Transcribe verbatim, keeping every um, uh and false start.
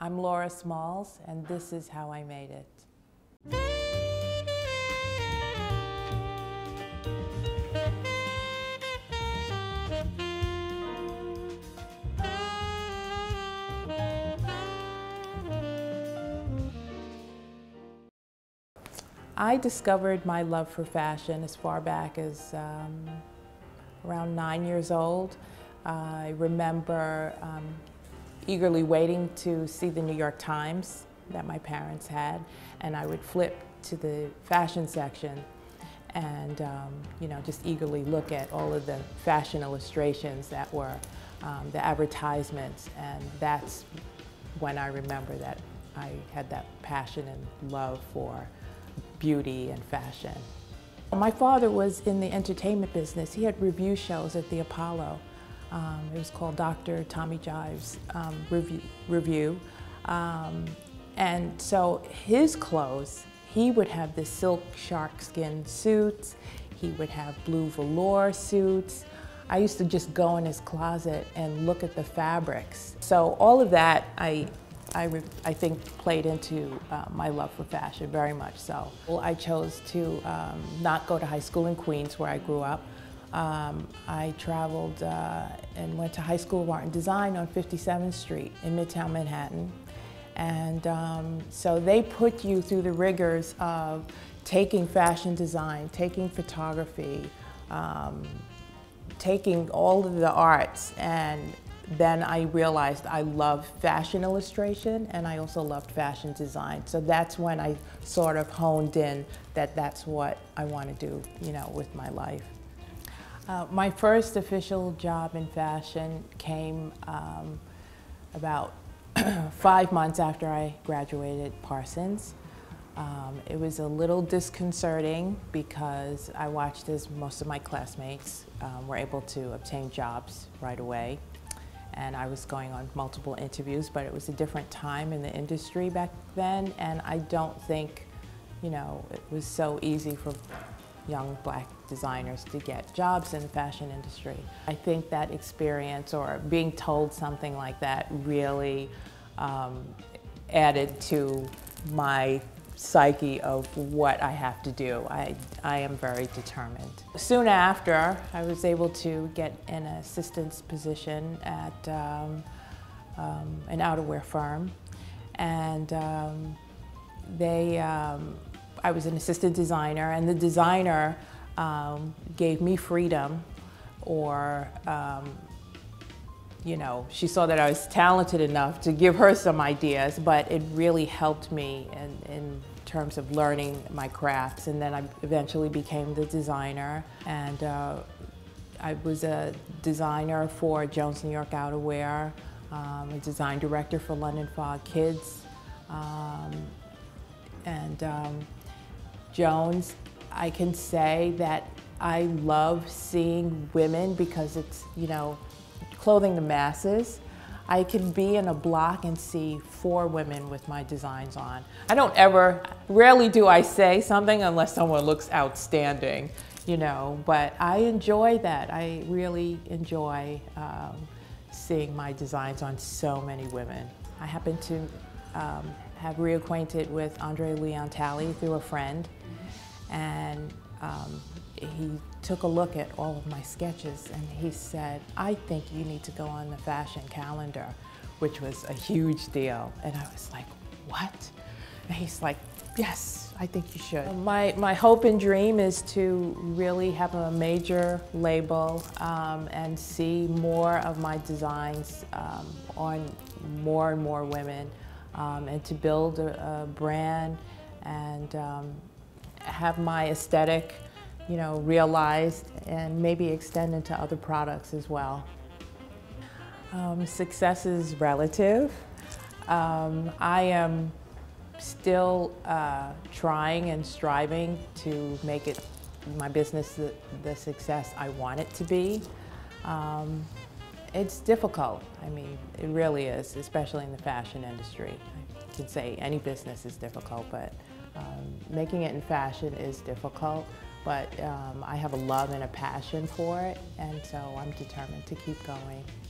I'm Laura Smalls, and this is how I made it. I discovered my love for fashion as far back as um, around nine years old. Uh, I remember um, eagerly waiting to see the New York Times that my parents had, and I would flip to the fashion section and um, you know, just eagerly look at all of the fashion illustrations that were um, the advertisements, and that's when I remember that I had that passion and love for beauty and fashion. My father was in the entertainment business. He had review shows at the Apollo. Um, it was called Doctor Tommy Jive's um, review. review. Um, and so his clothes, he would have the silk shark skin suits. He would have blue velour suits. I used to just go in his closet and look at the fabrics. So all of that, I I, I think, played into uh, my love for fashion, very much so. Well, I chose to um, not go to high school in Queens, where I grew up. Um, I traveled uh, and went to High School of Art and Design on fifty-seventh street in Midtown Manhattan. And um, so they put you through the rigors of taking fashion design, taking photography, um, taking all of the arts, and then I realized I love fashion illustration, and I also loved fashion design. So that's when I sort of honed in that that's what I want to do, you know, with my life. Uh, my first official job in fashion came um, about five months after I graduated Parsons. Um, it was a little disconcerting because I watched as most of my classmates um, were able to obtain jobs right away. And I was going on multiple interviews, but it was a different time in the industry back then, and I don't think, you know, it was so easy for young black designers to get jobs in the fashion industry. I think that experience, or being told something like that, really um, added to my psyche of what I have to do. I, I am very determined. Soon after, I was able to get an assistant's position at um, um, an outerwear firm, and um, they, um, I was an assistant designer, and the designer um, gave me freedom, or um, you know, she saw that I was talented enough to give her some ideas, but it really helped me in, in terms of learning my crafts. And then I eventually became the designer, and uh, I was a designer for Jones New York Outerwear, um, a design director for London Fog Kids, um, and um, Jones. I can say that I love seeing women because it's, you know, clothing the masses. I can be in a block and see four women with my designs on. I don't ever, rarely do I say something unless someone looks outstanding, you know, but I enjoy that. I really enjoy um, seeing my designs on so many women. I happen to um, have reacquainted with Andre Leon Talley through a friend, and um, he took a look at all of my sketches, and he said, "I think you need to go on the fashion calendar," which was a huge deal. And I was like, "What?" And he's like, "Yes, I think you should." My, my hope and dream is to really have a major label um, and see more of my designs um, on more and more women, um, and to build a, a brand and um, have my aesthetic, you know, realized and maybe extend into other products as well. Um, success is relative. Um, I am still uh, trying and striving to make it my business the, the success I want it to be. Um, it's difficult. I mean, it really is, especially in the fashion industry. I can say any business is difficult, but um, making it in fashion is difficult. But um, I have a love and a passion for it, and so I'm determined to keep going.